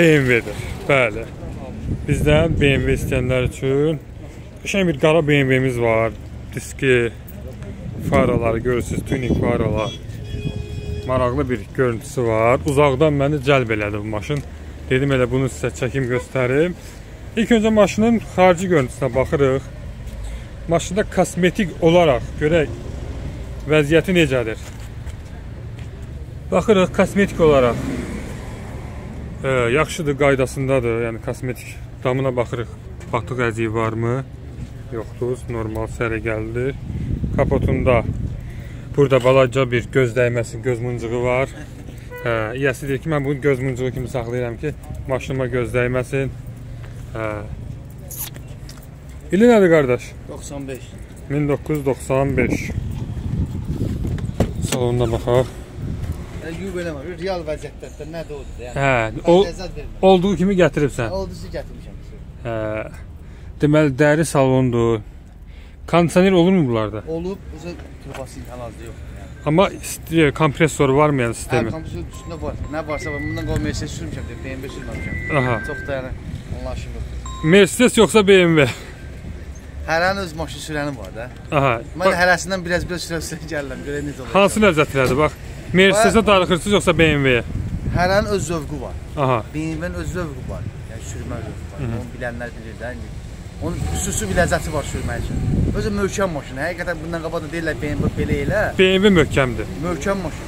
BMW'dir. Bəli. Bizdə BMW istəyənlər üçün qəşəng bir qara BMW'miz var. Diski, faraları görürsünüz, tuning faralar. Maraqlı bir görüntüsü var. Uzaqdan məni cəlb elədi bu maşın. Dedim elə bunu sizə çəkim göstərim. İlk öncə maşının xarici görüntüsünə baxırıq. Maşında kosmetik olaraq görək vəziyyəti necədir. Baxırıq kosmetik olaraq yaxşıdır, qaydasındadır. Yəni kosmetik damına baxırıq. Batıq əziyi varmı? Yoxdur, normal sərəgəlidir. Kapotunda burada balaca bir göz dəyməsi, göz muncuğu var. İyəsi deyir ki, mən bunu göz muncuğu kimi saxlayıram ki, maşınıma göz dəyməsin. İli nədir qardaş? 95. 1995. Salonuna baxaq. Real vəziyyətlərdə nədir odur? Olduğu kimi gətiribsən. Olduğusu gətirmişəm. Deməli, dəri salondur. Kondisioner olur mu bunlarda? Olub, özə turbası ilə azdır, yox. Amma kompresor var mı yəni sistemi? Hə, kompresor üstündə var. Nə varsa var. Bundan qoyma Mercedes sürmüşəm deyib, BMW sürməmişəm. Çox da yəni, onunla işim yoxdur. Mercedes yoxsa BMW? Hərənin öz maşın sürənim var da. Mən hərəsindən biraz sürə gəlirəm, görək necə olacaq. Hansı ləzzətlidir, bax. Mercedes-ə darıxırsınız yoxsa BMW-yə? Hərənin öz zövqü var. BMW-nin öz zövqü var. Yəni, sürmə zövqü var. Onu bilənlər bilir də. Onun xüsusi bir ləzzəti var sürmək üçün. Özü möhkəm maşın. Həqiqətən bundan qabaq da deyirlər BMW belə elə. BMW möhkəmdir. Möhkəm maşın.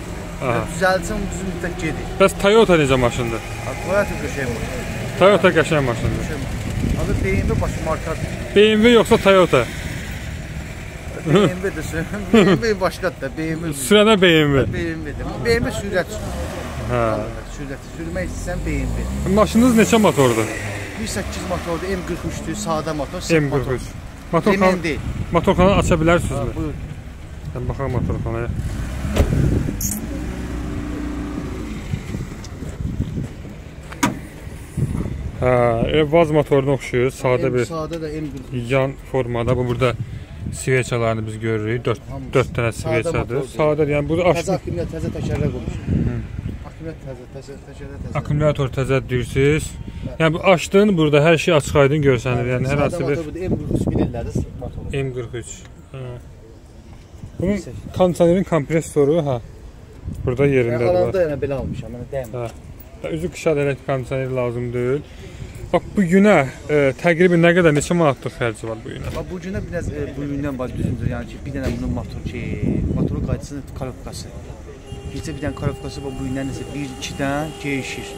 Düzəlcəm düzün bir tək gedir. Bəs Toyota necə maşındır? Toyota qəşəng maşındır. Toyota qəşəng maşındır. Abi BMW başı markadır. BMW yoxsa Toyota? BMW-dir sürəm. BMW başqadır da. Sürənə BMW. BMW-dir. BMW sürət sürür. Sürmək istəyirsən BMW. Maşınınız neçə motordur? 1.8 motordur, M43-dür, sadə motor, sırf motor. Motor kanalı aça bilərsiniz mi? Buyur. Baxaq motor kanaya. Vaz motoruna oxşuyur, sadə bir yan formada. Burada sveçalarını biz görürük, 4 dənə sveçadır. Sadədir, yəni burada açıq. Təzə akümülyat, təzə təkərlər qoymuşuz. Akkumulator təzəd deyirsiniz. Yəni açdın, burada hər şey açıq aydın görsənir. Yəni hər hansı bir M43 bilirləriz motoru. M43. Bunun kondisionerin kompresoru burada yerində var. Alanda yəni belə almışam, mənə dəymir. Üzü qışa da elə kondisioner lazım deyil. Bax, bu günə təqribən nə qədər, neçə manatlıq xərci var bu günə? Bu günə biraz bu gündən var düzümdür. Yəni ki, bir dənə bunun motor ki, motorun qaydasının karopkası. Gecə bir dənə karafqası var, bu gündən nəsə 1-2-dən geyişir.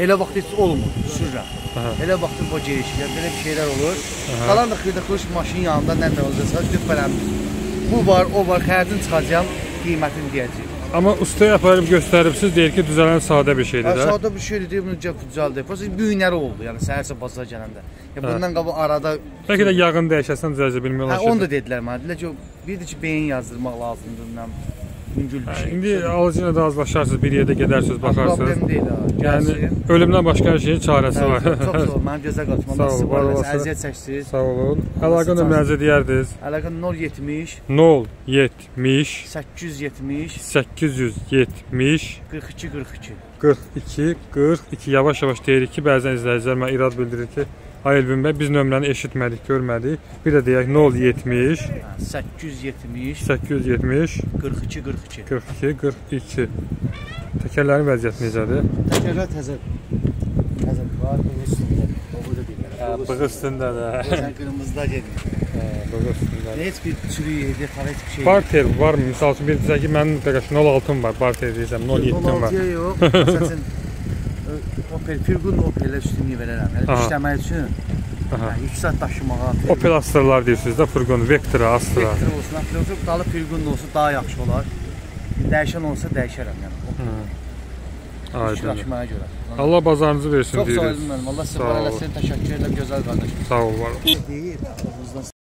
Elə vaxt heç olmur, sürürəm. Elə vaxtın o geyişir, belə bir şeylər olur. Qalan da xırda xırış maşının yanında nə də olacaqsa, göpərəmdir. Bu var, o var, xərcin çıxacaq, qiymətini deyəcək. Amma ustaya aparıb göstəribsiz, deyir ki, düzələn sadə bir şeydir də. Sadə bir şeydir, deyir, bunu düzəldir. Büyünləri oldu, yəni səhərsə basıza gələndə. Bundan qabaq arada... Bəlkə də yağını dəyişəsən, düzəlcə bilmək olar. Onu da dedilər mənə, dedilər ki, bir də ki, beyin yazdırmaq lazımdır. İndi alıcıyla da azlaşarsınız, bir yerdə gedərsiniz, baxarsınız. Problem deyil, gəlsin. Ölümdən başqa hər şeyin çarəsi var. Çox sağ olun, mənim gözə qaçmam. Sağ olun, var olasın. Əziyyət çəksiniz. Sağ olun. Əlaqan nömrənizi deyərdiniz. Əlaqan 070 070 870 870 42 42 42. Yavaş-yavaş deyirik ki, bəzən izləyicilər mənə irad bildirir ki, Aylbin bəy, biz nömrəni eşitmədik, görmədik. Bir də deyək, 070 870 870 42 42 42 42. Təkərlərin vəziyyəti necədir? Təkərlər təzədir var, bığı üstündədir, o burada deyirlər. Bığı üstündədir. Gözən qırmızıda gedir. Bığı üstündədir. Heç bir çürüyü edir, xarə heç bir şey edir. Barter var mı? Misal üçün, bir deyək ki, mənim dəqiq 06-ım var, barter deyəcəm, 07-əm var. 06-ya yox, səsin... Firqun Opel'ə üstünlüyü verərəm, işləmək üçün 3 saat daşımağa... Opel Astra'lar deyirsiniz də, Firqun, Vektora, Astra... Vektora olsun, Firqun qalıb Firqun olsun, daha yaxşı olar. Dəyişən olsa dəyişərəm, yəni. Üçülaşmaya görə. Allah bazarınızı versin, deyirik. Çox sağ olun, Allah sizə bərələsin, təşəkkür edəm, gözəl qardaşım. Sağ ol, var olun.